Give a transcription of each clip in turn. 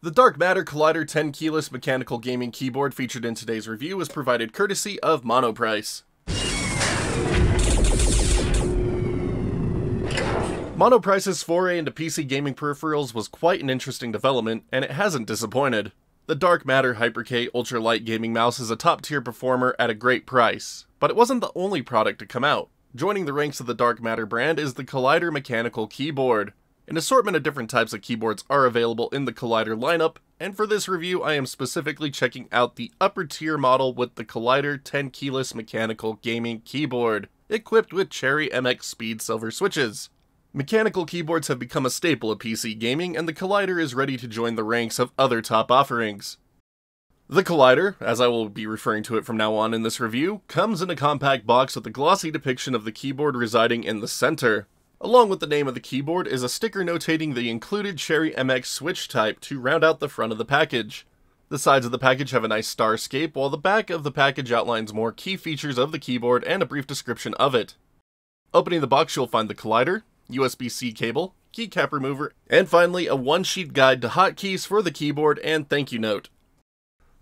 The Dark Matter Collider 10 Keyless Mechanical Gaming Keyboard featured in today's review was provided courtesy of Monoprice. Monoprice's foray into PC gaming peripherals was quite an interesting development, and it hasn't disappointed. The Dark Matter Hyper-K Ultra Light Gaming Mouse is a top-tier performer at a great price, but it wasn't the only product to come out. Joining the ranks of the Dark Matter brand is the Collider Mechanical Keyboard. An assortment of different types of keyboards are available in the Collider lineup, and for this review I am specifically checking out the upper tier model with the Collider 10 Keyless Mechanical Gaming Keyboard, equipped with Cherry MX Speed Silver switches. Mechanical keyboards have become a staple of PC gaming, and the Collider is ready to join the ranks of other top offerings. The Collider, as I will be referring to it from now on in this review, comes in a compact box with a glossy depiction of the keyboard residing in the center. Along with the name of the keyboard is a sticker notating the included Cherry MX switch type to round out the front of the package. The sides of the package have a nice starscape, while the back of the package outlines more key features of the keyboard and a brief description of it. Opening the box, you'll find the Collider, USB-C cable, keycap remover, and finally a one-sheet guide to hotkeys for the keyboard and thank you note.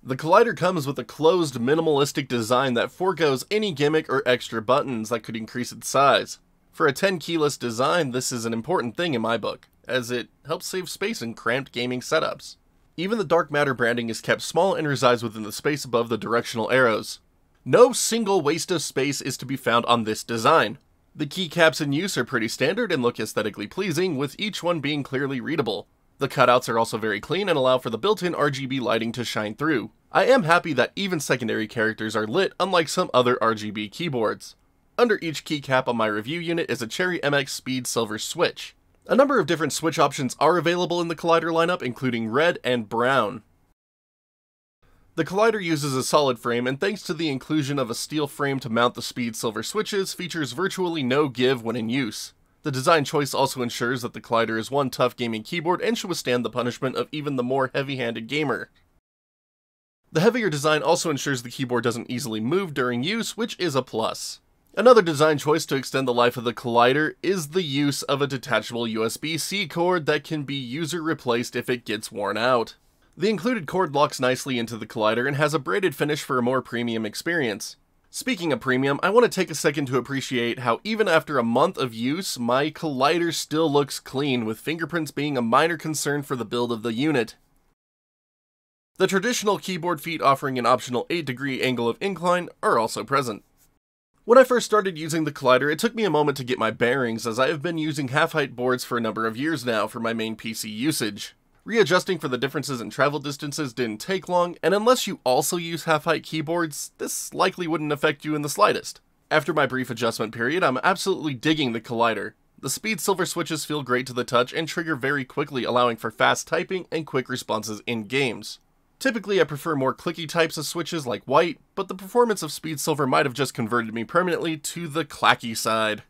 The Collider comes with a closed, minimalistic design that forgoes any gimmick or extra buttons that could increase its size. For a 10 keyless design, this is an important thing in my book, as it helps save space in cramped gaming setups. Even the Dark Matter branding is kept small and resides within the space above the directional arrows. No single waste of space is to be found on this design. The keycaps in use are pretty standard and look aesthetically pleasing, with each one being clearly readable. The cutouts are also very clean and allow for the built-in RGB lighting to shine through. I am happy that even secondary characters are lit, unlike some other RGB keyboards. Under each keycap on my review unit is a Cherry MX Speed Silver switch. A number of different switch options are available in the Collider lineup, including red and brown. The Collider uses a solid frame, and thanks to the inclusion of a steel frame to mount the Speed Silver switches, features virtually no give when in use. The design choice also ensures that the Collider is one tough gaming keyboard and should withstand the punishment of even the more heavy-handed gamer. The heavier design also ensures the keyboard doesn't easily move during use, which is a plus. Another design choice to extend the life of the Collider is the use of a detachable USB-C cord that can be user-replaced if it gets worn out. The included cord locks nicely into the Collider and has a braided finish for a more premium experience. Speaking of premium, I want to take a second to appreciate how even after a month of use, my Collider still looks clean, with fingerprints being a minor concern for the build of the unit. The traditional keyboard feet offering an optional 8-degree angle of incline are also present. When I first started using the Collider, it took me a moment to get my bearings, as I have been using half-height boards for a number of years now for my main PC usage. Readjusting for the differences in travel distances didn't take long, and unless you also use half-height keyboards, this likely wouldn't affect you in the slightest. After my brief adjustment period, I'm absolutely digging the Collider. The Speed Silver switches feel great to the touch and trigger very quickly, allowing for fast typing and quick responses in games. Typically, I prefer more clicky types of switches like white, but the performance of Speed Silver might have just converted me permanently to the clacky side.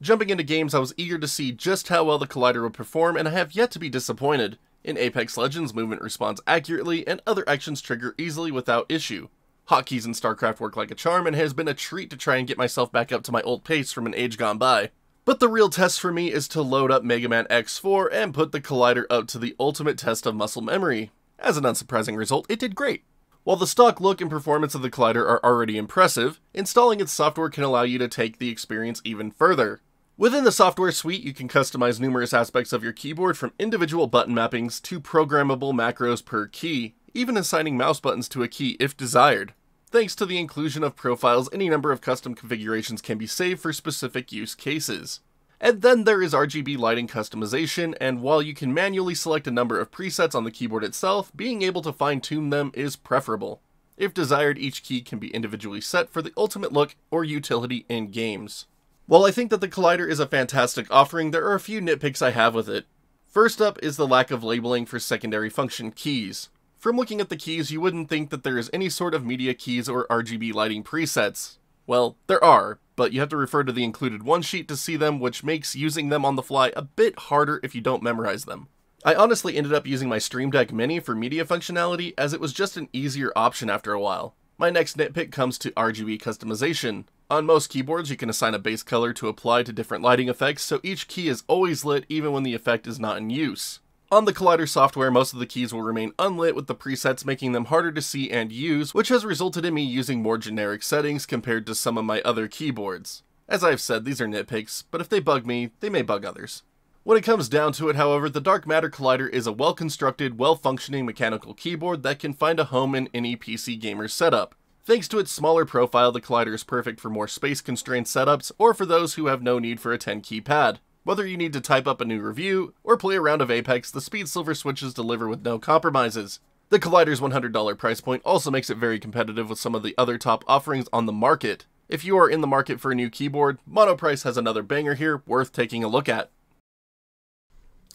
Jumping into games, I was eager to see just how well the Collider would perform, and I have yet to be disappointed. In Apex Legends, movement responds accurately, and other actions trigger easily without issue. Hotkeys in StarCraft work like a charm, and it has been a treat to try and get myself back up to my old pace from an age gone by. But the real test for me is to load up Mega Man X4 and put the Collider up to the ultimate test of muscle memory. As an unsurprising result, it did great. While the stock look and performance of the Collider are already impressive, installing its software can allow you to take the experience even further. Within the software suite, you can customize numerous aspects of your keyboard, from individual button mappings to programmable macros per key, even assigning mouse buttons to a key if desired. Thanks to the inclusion of profiles, any number of custom configurations can be saved for specific use cases. And then there is RGB lighting customization, and while you can manually select a number of presets on the keyboard itself, being able to fine-tune them is preferable. If desired, each key can be individually set for the ultimate look or utility in games. While I think that the Collider is a fantastic offering, there are a few nitpicks I have with it. First up is the lack of labeling for secondary function keys. From looking at the keys, you wouldn't think that there is any sort of media keys or RGB lighting presets. Well, there are, but you have to refer to the included one sheet to see them, which makes using them on the fly a bit harder if you don't memorize them. I honestly ended up using my Stream Deck Mini for media functionality, as it was just an easier option after a while. My next nitpick comes to RGB customization. On most keyboards, you can assign a base color to apply to different lighting effects, so each key is always lit even when the effect is not in use. On the Collider software, most of the keys will remain unlit, with the presets making them harder to see and use, which has resulted in me using more generic settings compared to some of my other keyboards. As I've said, these are nitpicks, but if they bug me, they may bug others. When it comes down to it, however, the Dark Matter Collider is a well-constructed, well-functioning mechanical keyboard that can find a home in any PC gamer setup. Thanks to its smaller profile, the Collider is perfect for more space-constrained setups, or for those who have no need for a 10-key pad. Whether you need to type up a new review, or play a round of Apex, the Speed Silver switches deliver with no compromises. The Collider's $100 price point also makes it very competitive with some of the other top offerings on the market. If you are in the market for a new keyboard, Monoprice has another banger here worth taking a look at.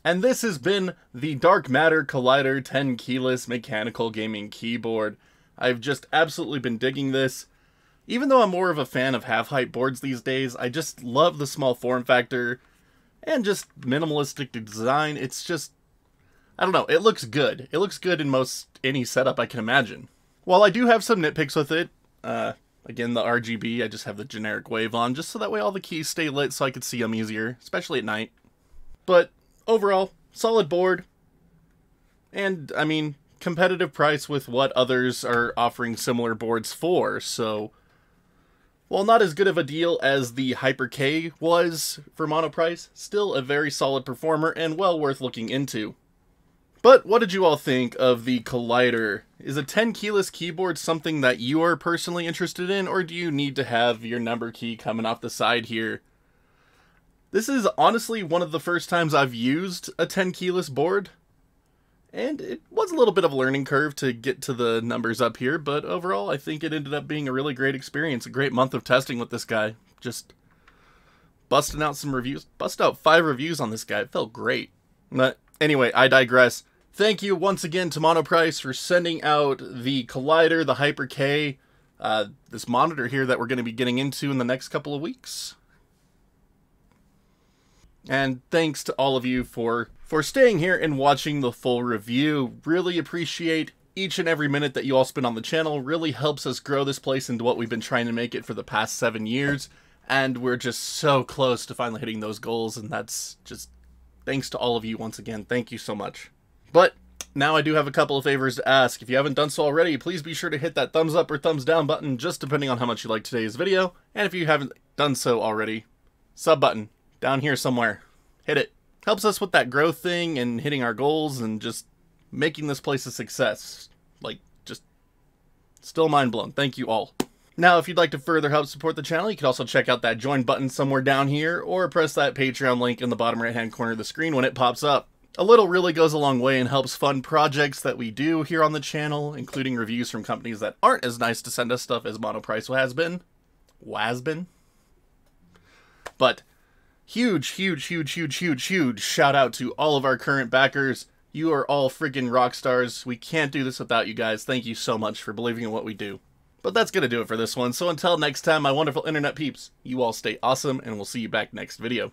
And this has been the Dark Matter Collider 10 Keyless Mechanical Gaming Keyboard. I've just absolutely been digging this. Even though I'm more of a fan of half-height boards these days, I just love the small form factor and just minimalistic design. It's just, I don't know, it looks good. It looks good in most any setup I can imagine. While I do have some nitpicks with it, again, the RGB, I just have the generic wave on, just so that way all the keys stay lit so I could see them easier, especially at night. But overall, solid board, and I mean, competitive price with what others are offering similar boards for, so while not as good of a deal as the Hyper-K was for Monoprice, still a very solid performer and well worth looking into. But what did you all think of the Collider? Is a 10 keyless keyboard something that you are personally interested in, or do you need to have your number key coming off the side here? This is honestly one of the first times I've used a 10 keyless board, and it was a little bit of a learning curve to get to the numbers up here, but overall I think it ended up being a really great experience, a great month of testing with this guy, just busting out some reviews, bust out 5 reviews on this guy, it felt great. But anyway, I digress. Thank you once again to Monoprice for sending out the Collider, the Hyper-K, this monitor here that we're going to be getting into in the next couple of weeks. And thanks to all of you for staying here and watching the full review. Really appreciate each and every minute that you all spend on the channel. Really helps us grow this place into what we've been trying to make it for the past 7 years. And we're just so close to finally hitting those goals. And that's just thanks to all of you once again. Thank you so much. But now I do have a couple of favors to ask. If you haven't done so already, please be sure to hit that thumbs up or thumbs down button, just depending on how much you like today's video. And if you haven't done so already, sub button. Down here somewhere. Hit it. Helps us with that growth thing and hitting our goals and just making this place a success. Like, just still mind blown. Thank you all. Now, if you'd like to further help support the channel, you can also check out that join button somewhere down here, or press that Patreon link in the bottom right hand corner of the screen when it pops up. A little really goes a long way and helps fund projects that we do here on the channel, including reviews from companies that aren't as nice to send us stuff as Monoprice has been. But huge shout out to all of our current backers. You are all freaking rock stars. We can't do this without you guys. Thank you so much for believing in what we do. But that's going to do it for this one. So until next time, my wonderful internet peeps, you all stay awesome, and we'll see you back next video.